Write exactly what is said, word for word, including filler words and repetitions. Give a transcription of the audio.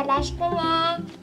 よろしくね。